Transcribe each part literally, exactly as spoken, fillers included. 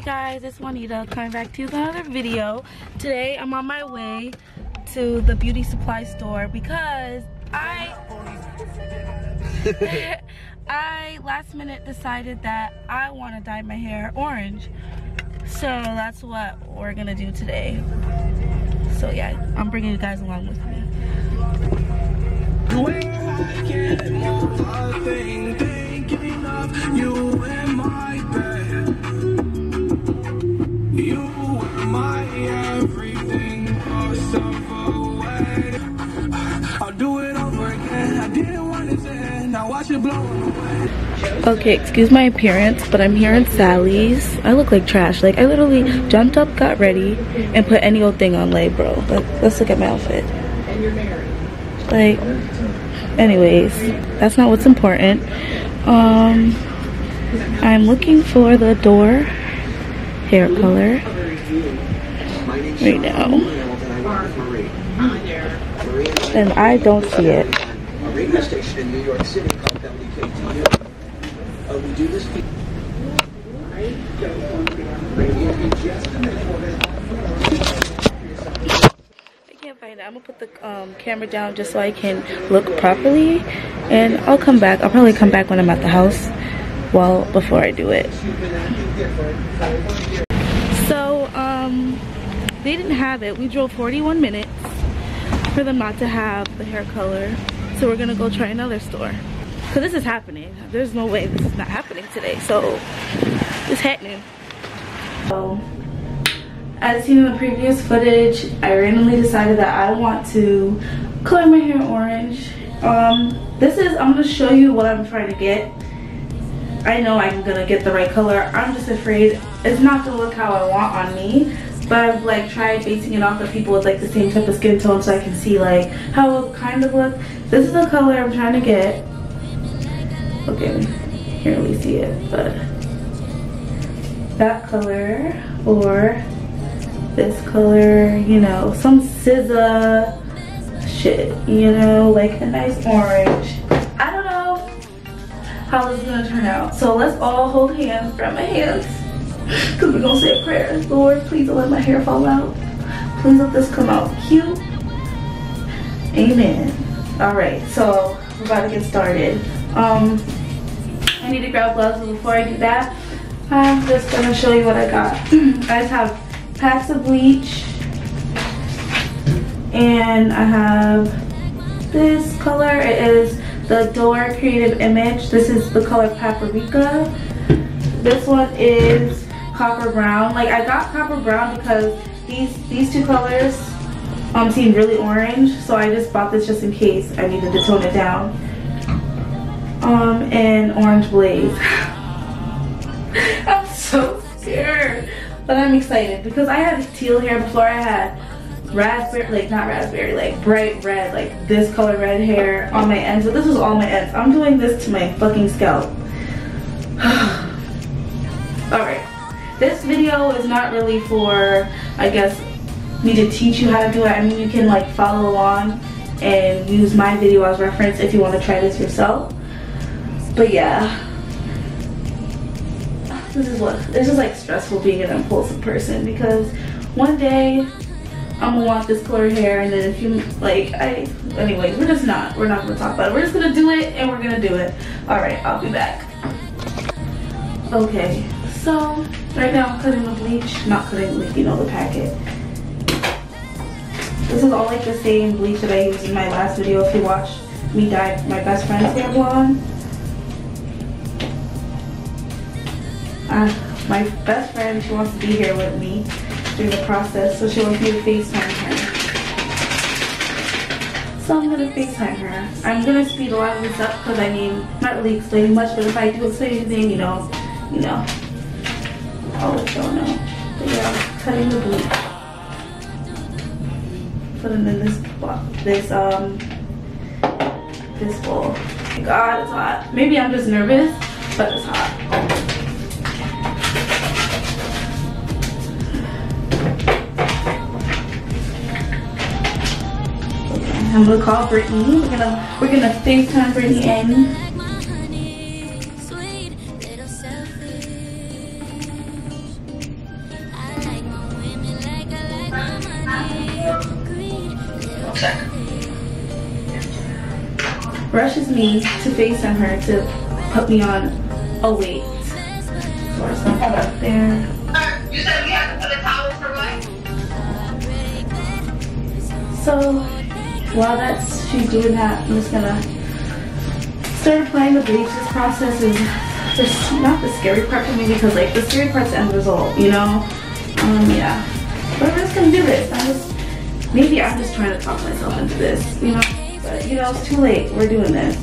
Hey guys, it's Juanita coming back to you with another video. Today I'm on my way to the beauty supply store because I I last minute decided that I want to dye my hair orange. So that's what we're gonna do today. So yeah, I'm bringing you guys along with me. When I get more, I think, thinking of you in my bed. You were my everything, or something. I'll do it over again. I didn't want it to end. Now watch it blow away. Okay, excuse my appearance, but I'm here in Sally's. I look like trash. Like, I literally jumped up, got ready, and put any old thing on lay, bro. Like, let's look at my outfit. And you're married. Like, anyways, that's not what's important. Um, I'm looking for the Dior hair color right now. And I don't see it. A radio station in New York City called W K T U. Uh, we do this for I can't find it. I'm gonna put the um, camera down just so I can look properly, and I'll come back. I'll probably come back when I'm at the house, well, before I do it. So um, they didn't have it. We drove forty-one minutes for them not to have the hair color, so we're gonna go try another store. Cause this is happening. There's no way this is not happening today. So it's happening. So as seen in the previous footage, I randomly decided that I want to color my hair orange. Um, this is I'm gonna show you what I'm trying to get. I know I'm gonna get the right color. I'm just afraid it's not gonna look how I want on me. But I've like tried basing it off of people with like the same type of skin tone so I can see like how it kind of looks. This is the color I'm trying to get. Okay, can't really see it, but that color or this color, you know, some S Z A shit, you know, like a nice orange. I don't know how this is gonna turn out. So let's all hold hands, grab my hands, cause we're gonna say a prayer. Lord, please don't let my hair fall out. Please let this come out cute. Amen. All right, so we're about to get started. Um, I need to grab gloves, and before I do that, I'm just gonna show you what I got. I just have packs of bleach, and I have this color. It is the Dior Creative Image. This is the color Paprika. This one is Copper Brown. Like, I got Copper Brown because these these two colors um seem really orange, so I just bought this just in case I needed to tone it down. Um, and Orange Blaze. I'm so scared, but I'm excited because I had teal hair before. I had raspberry, like not raspberry, like bright red, like this color red hair on my ends, but this was all my ends. I'm doing this to my fucking scalp. Alright, this video is not really for, I guess, me to teach you how to do it. I mean, you can like follow along and use my video as reference if you want to try this yourself. But yeah, this is what, this is like stressful being an impulsive person, because one day I'm gonna want this colored hair, and then if you like, I, anyways, we're just not, we're not gonna talk about it. We're just gonna do it, and we're gonna do it. All right, I'll be back. Okay, so right now I'm cutting the bleach, not cutting the bleach, you know, the packet. This is all like the same bleach that I used in my last video. If you watched me dye my best friend's hair blonde. Uh, my best friend, she wants to be here with me during the process, so she wants me to FaceTime her. So I'm gonna FaceTime her. I'm gonna speed a lot of this up because I mean, not really explaining much, but if I do explain anything, you know, you know, I'll let y'all know. But yeah, I'm cutting the bleach. Put it in this this um this bowl. God, it's hot. Maybe I'm just nervous, but it's hot. I'm gonna call Brittany. We're gonna we're gonna FaceTime Brittany in. rushes me to FaceTime her to put me on a wait. So I stuck that up there. Uh, you said we had to put a towel for what? So while that's she's doing that, I'm just gonna start applying the bleach. This process is just not the scary part for me because like the scary part's the end result, you know? Um yeah. But I'm just gonna do this. I'm just maybe I'm just trying to talk myself into this, you know? But you know, it's too late. We're doing this.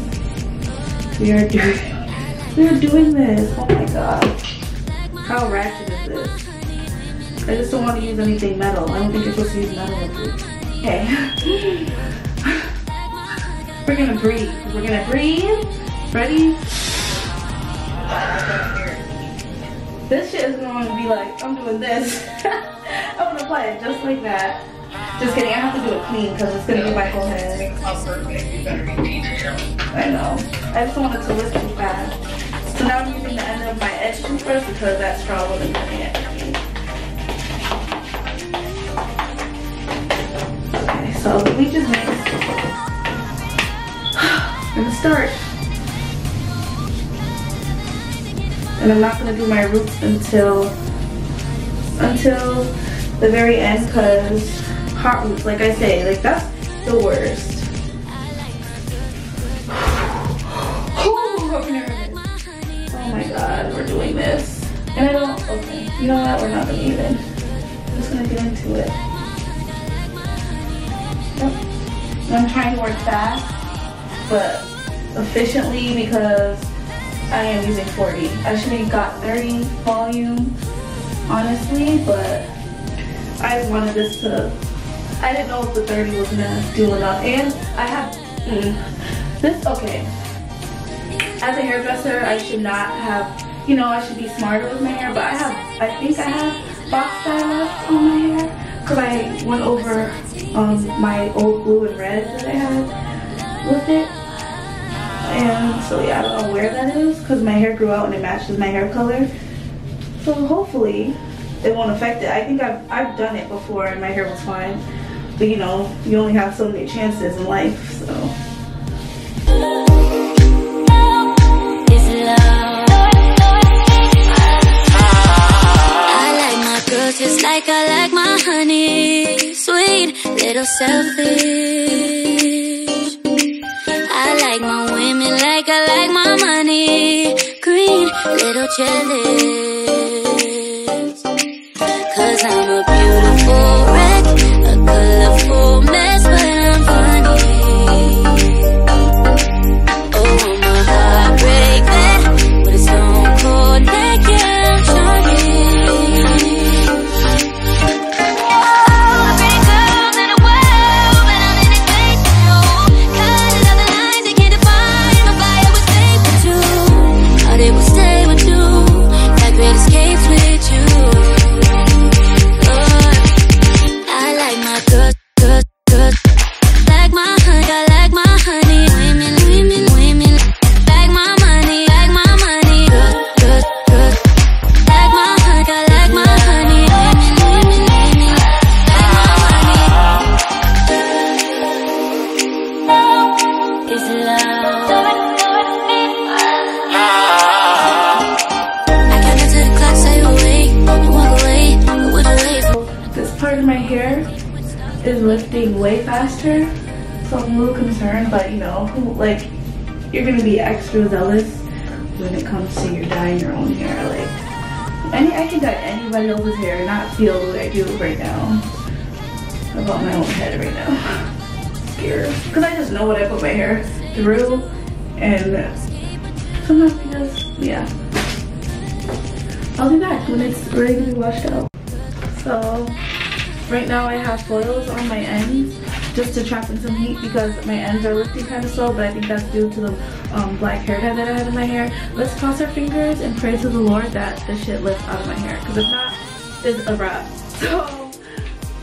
We are doing we are doing this. Oh my god. How ratchet is this? I just don't want to use anything metal. I don't think you're supposed to use metal with it. Okay. We're gonna breathe. We're gonna breathe. Ready? This shit is going to be like, I'm doing this. I'm gonna apply it just like that. Just kidding, I have to do it clean because it's gonna be my whole head. I know. I just don't want it to list too fast. So now I'm using the end of my edge toothbrush because that's probably cutting it. So we just mix. I'm gonna start. And I'm not gonna do my roots until until the very end because hot roots, like I say, like that's the worst. Oh my god, we're doing this. And I don't okay. You know what? We're not gonna even. I'm just gonna get into it. I'm trying to work fast, but efficiently because I am using forty. I should have got thirty volume, honestly, but I wanted this to, I didn't know if the thirty was gonna do enough. And I have, mm, this, okay. As a hairdresser, I should not have, you know, I should be smarter with my hair, but I have, I think I have box style left on my hair. Because I went over um, my old blue and red that I had with it. And so yeah, I don't know where that is because my hair grew out and it matches my hair color. So hopefully it won't affect it. I think I've, I've done it before and my hair was fine. But you know, you only have so many chances in life, so. Just like I like my honey, sweet little selfish. I like my women like I like my money, green little jealous. Cause I'm a beautiful wreck, a colorful mess, but I'm funny. Oh, I'm a heartbreaker, but it's stone cold naked. Is lifting way faster, so I'm a little concerned, but you know, like, you're gonna be extra zealous when it comes to your dyeing your own hair. Like, any, I can dye anybody else's hair and not feel the way I do right now about my own head right now. It's scary. Because I just know what I put my hair through, and sometimes because, yeah. I'll be back when it's ready to be washed out. So, right now I have foils on my ends just to trap in some heat because my ends are lifting kind of slow, but I think that's due to the um, black hair dye that I had in my hair. Let's cross our fingers and pray to the Lord that this shit lifts out of my hair because if not, it's a wrap. So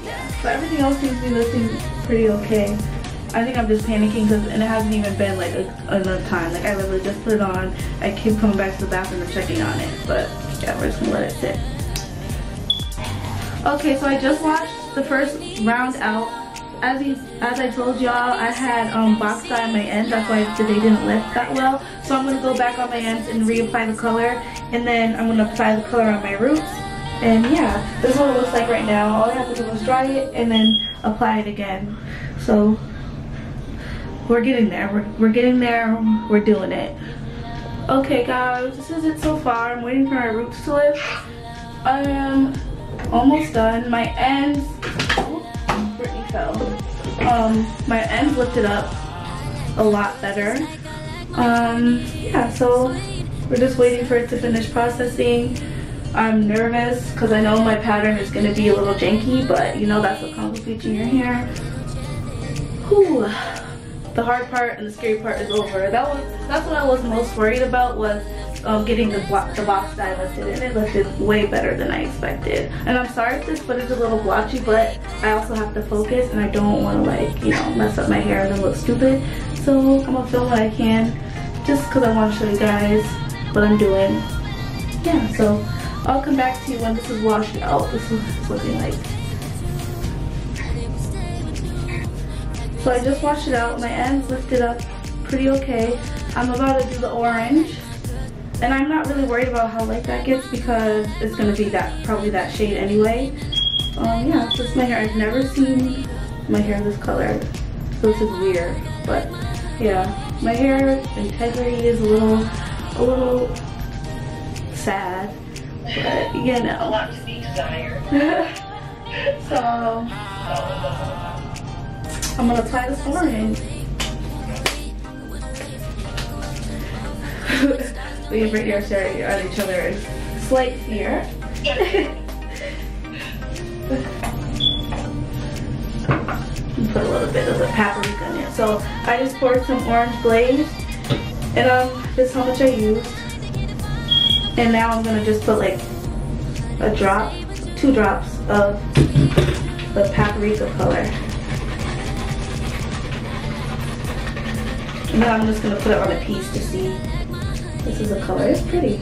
yeah, but everything else seems to be lifting pretty okay. I think I'm just panicking because and it hasn't even been like a, enough time. Like I literally just put it on. I keep coming back to the bathroom and checking on it, but yeah, we're just gonna let it sit. Okay, so I just watched the first round out. as he, as I told y'all, I had um, box dye on my ends. That's why today didn't lift that well. So I'm gonna go back on my ends and reapply the color, and then I'm gonna apply the color on my roots. And yeah, this is what it looks like right now. All I have to do is dry it and then apply it again. So we're getting there. We're we're getting there. We're doing it. Okay, guys, this is it so far. I'm waiting for my roots to lift. I am almost done. My ends. Oops, Brittany fell. Um, my ends lifted up a lot better. Um, yeah. So we're just waiting for it to finish processing. I'm nervous because I know my pattern is gonna be a little janky, but you know that's what comes with bleaching your hair. Whew. The hard part and the scary part is over. That was that's what I was most worried about, was um, getting the, block, the box dye lifted, and it lifted way better than I expected. And I'm sorry if this footage is a little blotchy, but I also have to focus, and I don't want to, like, you know, mess up my hair and then look stupid. So I'm gonna film what I can, just because I want to show you guys what I'm doing. Yeah, so I'll come back to you when this is washed out. This is what it's looking like. So I just washed it out, my ends lifted up pretty okay. I'm about to do the orange, and I'm not really worried about how light that gets because it's gonna be that, probably that shade anyway. Um, yeah, this is my hair. I've never seen my hair this color, so this is weird, but yeah. My hair integrity is a little, a little sad, but you know. A lot to be desired. So, I'm gonna apply this orange. We have right here staring at each other in slight fear. Put a little bit of the paprika in it. So I just poured some orange glaze, and um, this is how much I used. And now I'm gonna just put like a drop, two drops of the paprika color. And then I'm just going to put it on a piece to see. This is the color. It's pretty.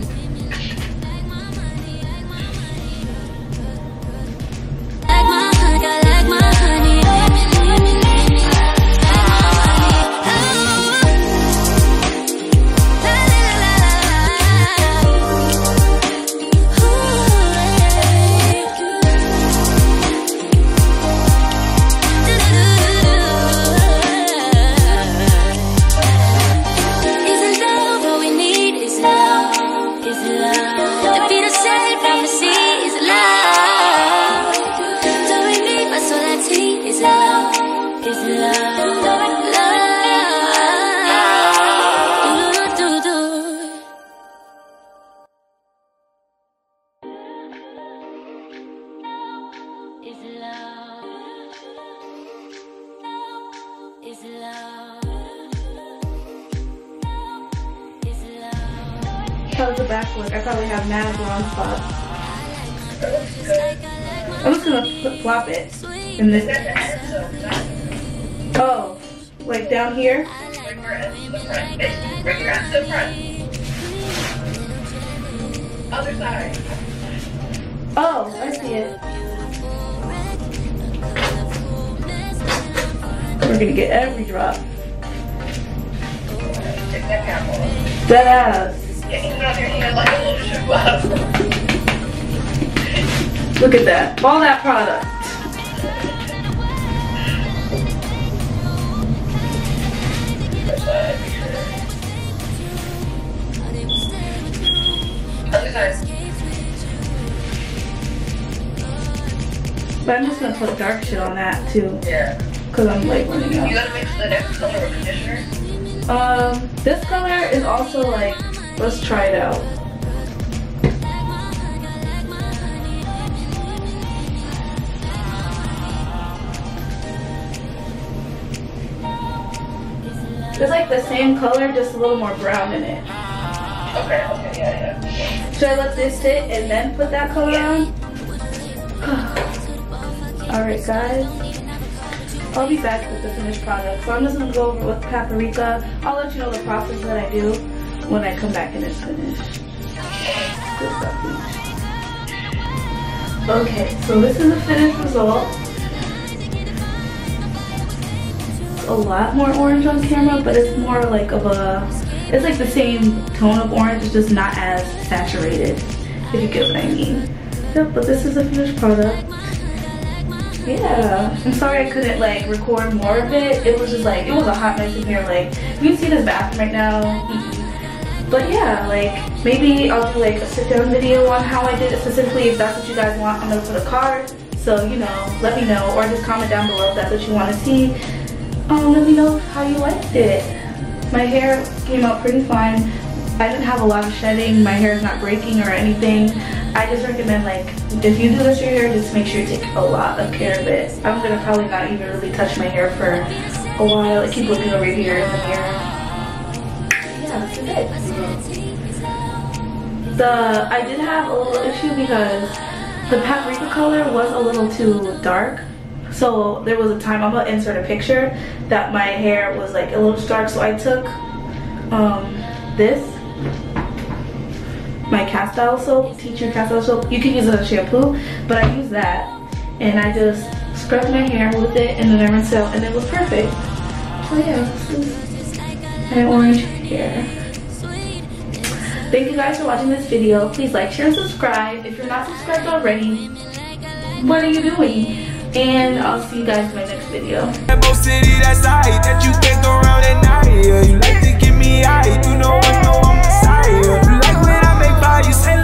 The back look, I probably have mad brown spots. I'm just gonna flop it in this. Oh, like down here? Other side. Oh, I see it. We're gonna get every drop. Dead ass. Look at that. All that product. But I'm just going to put dark shit on that too. Yeah. Because I'm like running out. You got to mix the next color with conditioner? Um, this color is also like, let's try it out. It's like the same color, just a little more brown in it. Okay, okay, yeah, yeah. Should I let this sit and then put that color on? Alright, guys. I'll be back with the finished product. So I'm just gonna go over with paprika. I'll let you know the process that I do when I come back and it's finished. Okay, so this is the finished result. looks a lot more orange on camera, but it's more like of a, it's like the same tone of orange, it's just not as saturated, if you get what I mean. Yep, but this is a finished product. Yeah, I'm sorry I couldn't like record more of it. It was just like, it was a hot mess in here. Like, you can see this bathroom right now. Mm-hmm. But yeah, like maybe I'll do like a sit down video on how I did it specifically if that's what you guys want. I'm gonna put a card, so you know, let me know, or just comment down below if that's what you want to see. Um, let me know how you liked it. My hair came out pretty fine. I didn't have a lot of shedding. My hair is not breaking or anything. I just recommend, like, if you do this to your hair, just make sure you take a lot of care of it. I'm going to probably not even really touch my hair for a while. I keep looking over here in the mirror. Yeah, that's it. The, I did have a little issue because the paprika color was a little too dark. So there was a time, I'm going to insert a picture, that my hair was, like, a little dark. So I took um, this. My castile soap, teacher castile soap. You can use it as a shampoo, but I use that and I just scrub my hair with it and then I rinse it out and it was perfect. So yeah, this is my orange hair. Thank you guys for watching this video. Please like, share, and subscribe. If you're not subscribed already, what are you doing? And I'll see you guys in my next video. That you You like when I make bodies.